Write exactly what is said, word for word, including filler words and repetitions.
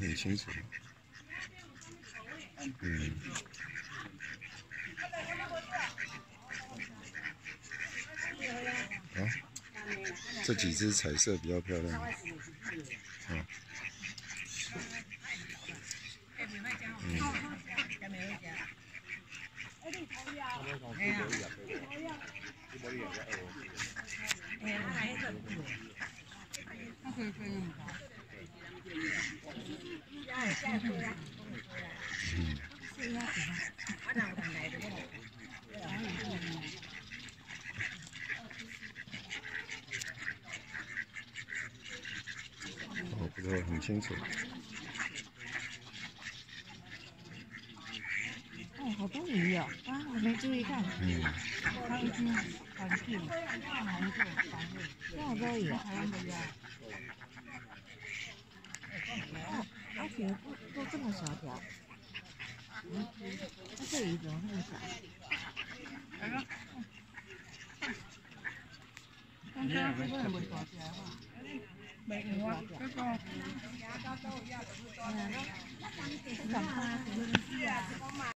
很清楚。嗯。啊，这几只彩色比较漂亮。啊。嗯。哦，不错，很清楚。哦，好多鱼啊！啊，我没注意看。嗯。还有一只黄鳖，黄鳖，黄鳖，这么多鱼，还有什么？哦，而且都都这么小条。嗯，它这鱼怎么那么小？刚刚不是没抓起来吗？ 没有啊，这个。嗯，不敢看。